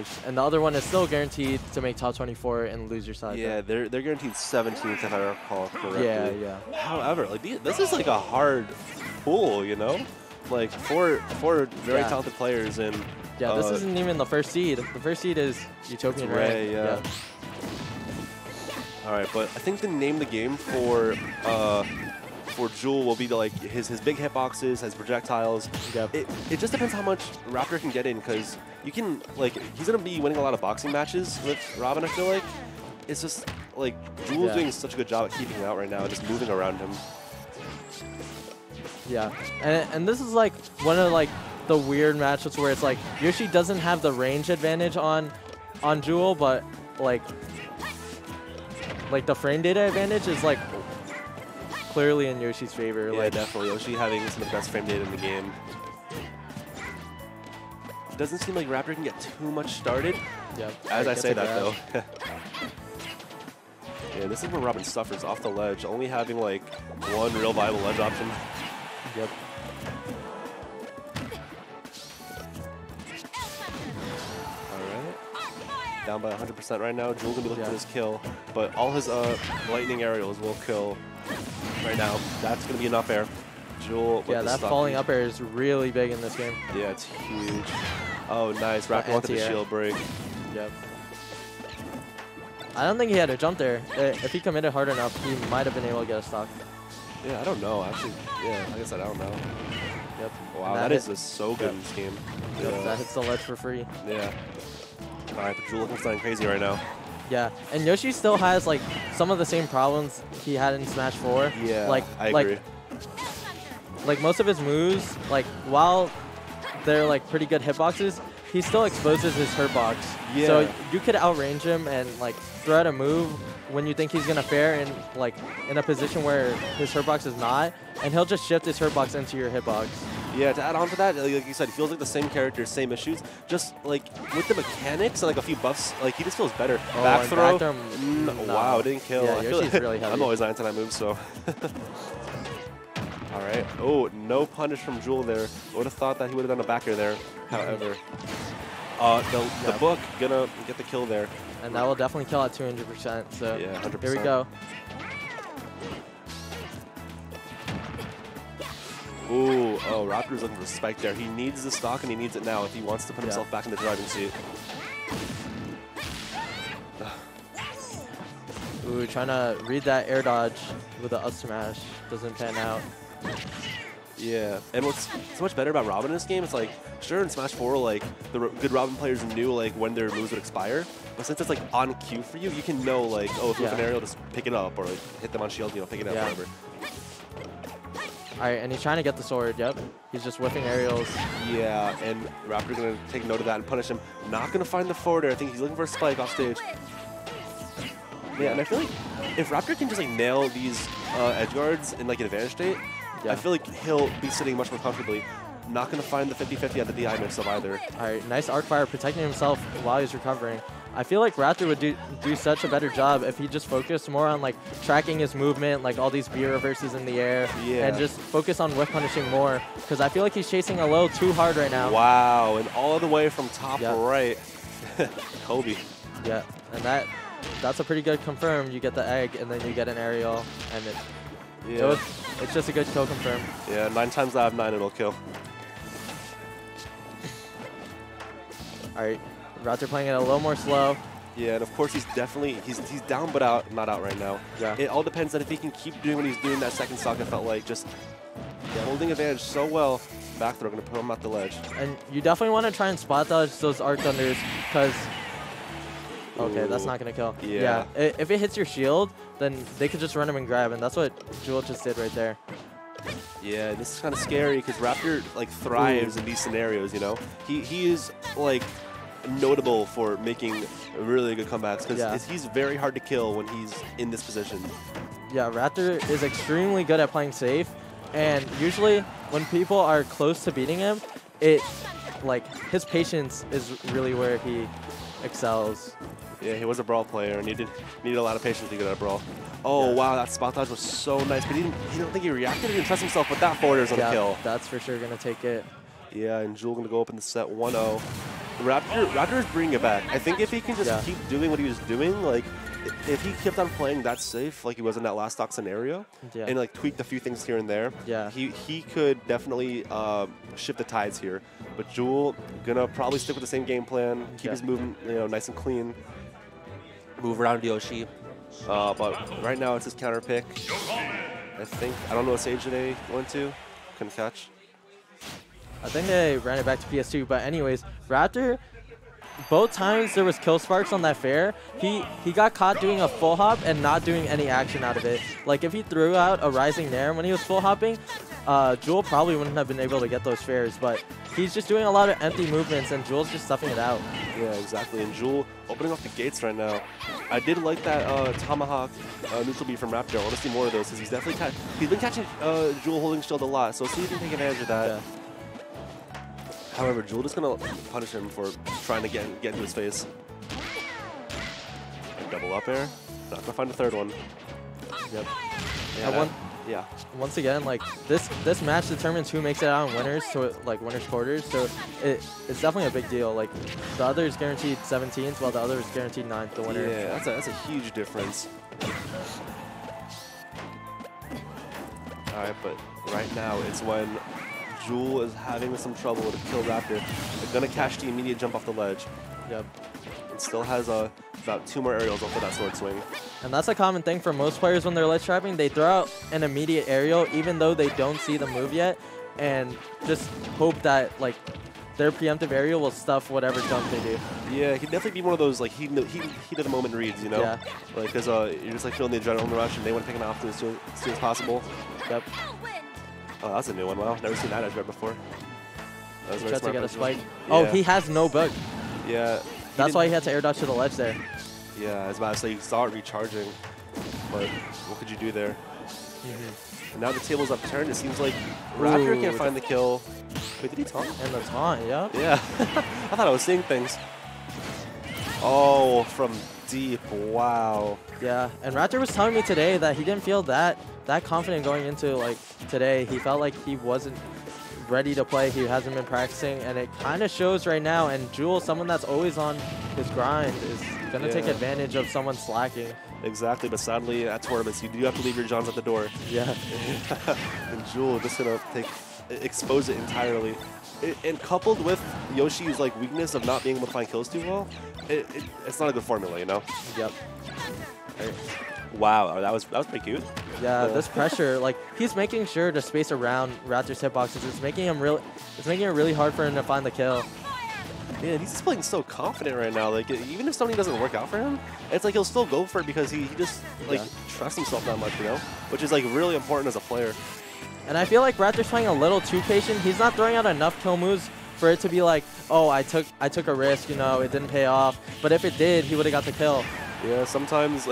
losers, and the other one is still guaranteed to make top 24 and lose your side. Yeah, right? they're guaranteed 17th if I recall correctly. Yeah. However, like this is like a hard pool, you know, like four very talented players, and yeah, this isn't even the first seed. The first seed is Utopian Rey. Yeah. All right, but I think the name of the game for Jul will be the, like his big hitboxes, his projectiles. Yep. It just depends how much Raptor can get in, because you can he's gonna be winning a lot of boxing matches with Robin. I feel like it's just like Jul's doing such a good job at keeping it out right now and just moving around him. Yeah, and this is like one of like the weird matchups where it's like Yoshi doesn't have the range advantage on Jul, but like the frame data advantage is like clearly in Yoshi's favor. Yeah, like definitely. Yoshi having some of the best frame data in the game. Doesn't seem like Raptor can get too much started. Yeah. As I say that though. Yeah, this is where Robin suffers off the ledge, only having like one real viable ledge option. Yep. Down by 100% right now. Jul gonna be looking for this kill, but all his lightning aerials will kill right now. That's gonna be an up air. Jul. Yeah, that falling up air is really big in this game. Yeah, it's huge. Oh, nice. Raptor wanted the shield break. Yep. I don't think he had a jump there. If he committed hard enough, he might have been able to get a stock. Yeah, I don't know. Actually, yeah, like I said, I don't know. Yep. Wow, that is so good in this game. Yep, that hits the ledge for free. Yeah. Alright, but Jul looks like crazy right now. Yeah, and Yoshi still has like some of the same problems he had in Smash 4. Yeah, I agree. Like most of his moves, like while they're like pretty good hitboxes, he still exposes his hurtbox. Yeah. So you could outrange him and like throw out a move when you think he's gonna fare in like in a position where his hurtbox is not, and he'll just shift his hurtbox into your hitbox. Yeah, to add on to that, like you said, he feels like the same character, same issues. Just like with the mechanics and like a few buffs, like he just feels better. Oh, back throw. Wow, didn't kill. Yeah, Yoshi's really heavy. I'm always on until I move, so. All right. Oh, no punish from Jul there. I would have thought that he would have done a backer there. However, the book gonna get the kill there. And that will definitely kill at 200%. So yeah, 100%. Here we go. Ooh, oh, Raptor's looking for spike there. He needs the stock and he needs it now if he wants to put himself back in the driving seat. Ooh, trying to read that air dodge with the up smash. Doesn't pan out. Yeah, and what's so much better about Robin in this game, it's like, sure, in Smash 4, like, the good Robin players knew, like, when their moves would expire. But since it's, like, on cue for you, you can know, like, oh, if you have an aerial, just pick it up. Or, like, hit them on shield, you know, pick it up, whatever. All right, and he's trying to get the sword, yep. He's just whipping aerials. Yeah, and Raptor's going to take note of that and punish him. Not going to find the forward air. I think he's looking for a spike off stage. Yeah, and I feel like if Raptor can just like nail these edge guards in like an advantage state, I feel like he'll be sitting much more comfortably. Not going to find the 50-50 at the DI mix-up either. All right, nice Arc Fire protecting himself while he's recovering. I feel like Raptor would do such a better job if he just focused more on like tracking his movement, like all these B-reverses in the air, and just focus on whiff punishing more. Because I feel like he's chasing a little too hard right now. Wow, and all the way from top right, Kobe. Yeah, and that's a pretty good confirm. You get the egg, and then you get an aerial, and it's just a good kill confirm. Yeah, 9 times out of 9 it'll kill. All right. Raptor playing it a little more slow. Yeah, and of course he's definitely he's down but out, not out right now. Yeah. It all depends on if he can keep doing what he's doing that second stock. I felt like just holding advantage so well. Back throw gonna put him off the ledge. And you definitely want to try and spot dodge those Arc Thunders because. Okay, that's not gonna kill. Yeah. If it hits your shield, then they could just run him and grab, and that's what Jul just did right there. Yeah, this is kind of scary because Raptor like thrives in these scenarios. You know, he is like. Notable for making really good comebacks because he's very hard to kill when he's in this position. Yeah, Raptor is extremely good at playing safe, and usually when people are close to beating him, it like his patience is really where he excels. Yeah, he was a Brawl player and needed a lot of patience to get out of Brawl. Oh wow, that spot dodge was so nice, but he didn't think he reacted. He didn't trust himself, but that forward is on the kill. That's for sure gonna take it. Yeah, and Jul gonna go up in the set 1-0. Raptor's bringing it back. I think if he can just keep doing what he was doing, like, if he kept on playing that safe, like he was in that last stock scenario, and like tweaked a few things here and there, he could definitely shift the tides here. But Jul gonna probably stick with the same game plan, keep his movement, you know, nice and clean, move around Yoshi. But right now it's his counter pick. I think I don't know what stage they went to. Couldn't catch. I think they ran it back to PS2. But anyways, Raptor. Both times there was kill sparks on that fair. He got caught doing a full hop and not doing any action out of it. Like if he threw out a rising nair when he was full hopping, Jul probably wouldn't have been able to get those fairs. But he's just doing a lot of empty movements and Jul's just stuffing it out. Yeah, exactly. And Jul opening up the gates right now. I did like that tomahawk neutral beat from Raptor. I want to see more of those because he's definitely been catching Jul holding shield a lot. So see if he can take advantage of that. Yeah. However, Jul is going to punish him for trying to get into his face. And double up air. Not going to find a third one. Yep. Yeah. Once again, like this match determines who makes it out in winners, so like winners quarters. So it's definitely a big deal. Like the other is guaranteed 17th, while the other is guaranteed 9th. The winner. Yeah, that's a huge difference. All right, but right now it's when Jul is having some trouble with a kill Raptor. They're gonna catch the immediate jump off the ledge. Yep. It still has about two more aerials off of that sword swing. And that's a common thing for most players when they're ledge trapping. They throw out an immediate aerial even though they don't see the move yet, and just hope that like their preemptive aerial will stuff whatever jump they do. Yeah, he'd definitely be one of those like he did the moment reads, you know? Yeah. Like there's you're just like feeling the adrenaline rush and they want to pick him off as soon as possible. Yep. Oh, that's a new one. Wow, never seen that edge guard before. That was very smart. He tried to get a spike. Yeah. Oh, he has no bug. Yeah. That's why he had to air dodge to the ledge there. Yeah, I was about to say, you saw it recharging. But what could you do there? And now the table's upturned. It seems like Raptor can't find the kill. Wait, did he taunt? And the taunt, yeah. Yeah. I thought I was seeing things. Oh, from deep. Wow. Yeah, and Raptor was telling me today that he didn't feel that confident going into like today. He felt like he wasn't ready to play. He hasn't been practicing, and it kind of shows right now. And Jul, someone that's always on his grind, is gonna take advantage of someone slacking. Exactly, but sadly at tournaments you do have to leave your Johns at the door. Yeah. And Jul just gonna expose it entirely. And coupled with Yoshi's like weakness of not being able to find kills too well, it's not a good formula, you know. Yep. Right. Wow, that was pretty cute. Yeah, this pressure, like he's making sure to space around Raptor's hitboxes. It's making it really hard for him to find the kill. Man, he's just playing so confident right now. Like even if something doesn't work out for him, it's like he'll still go for it because he just like trusts himself that much, you know, which is like really important as a player. And I feel like Raptor's playing a little too patient. He's not throwing out enough kill moves for it to be like, oh, I took a risk, you know, it didn't pay off. But if it did, he would have got the kill. Yeah, sometimes,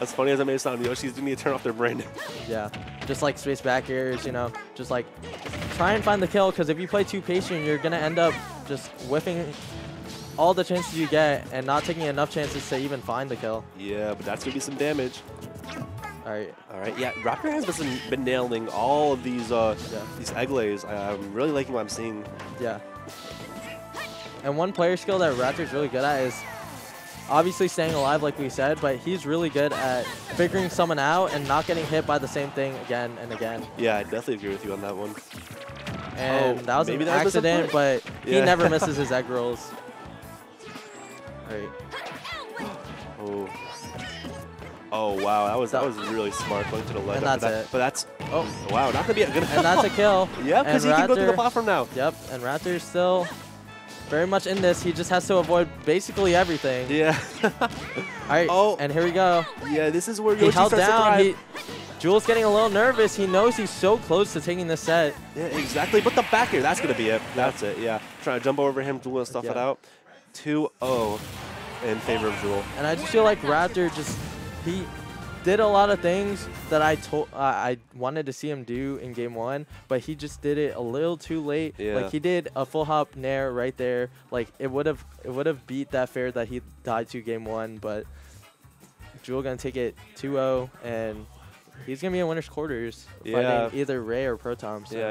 as funny as it may sound, Yoshi's do need to turn off their brain. Yeah, just like space back airs, you know, just like try and find the kill, because if you play too patient, you're going to end up just whiffing all the chances you get and not taking enough chances to even find the kill. Yeah, but that's going to be some damage. All right. Yeah, Raptor has been nailing all of these egg lays. I'm really liking what I'm seeing. Yeah. And one player skill that Raptor's really good at is obviously staying alive, like we said, but he's really good at figuring someone out and not getting hit by the same thing again and again. Yeah, I definitely agree with you on that one. And that was an accident, but he never misses his egg rolls. All right. Oh wow, that was really smart going to the ledge. And that's it. But that's wow, not gonna be a good. And that's a kill. Yeah, because he can go through the platform now. Yep, and Raptor's still very much in this. He just has to avoid basically everything. Yeah. All right. Oh. And here we go. Yeah, this is where Yoshi starts to thrive. Jul's getting a little nervous. He knows he's so close to taking this set. Yeah, exactly. But the back air, that's gonna be it. That's it. Yeah. Trying to jump over him. Jul will stuff it out. 2-0 in favor of Jul. And I just feel like Raptor he did a lot of things that I wanted to see him do in game one, but he just did it a little too late. Yeah. Like he did a full hop nair right there. Like it would have beat that fair that he died to game one, but Jul gonna take it 2-0, and he's gonna be in winners quarters fighting either Rey or Pro Tom. So. Yeah.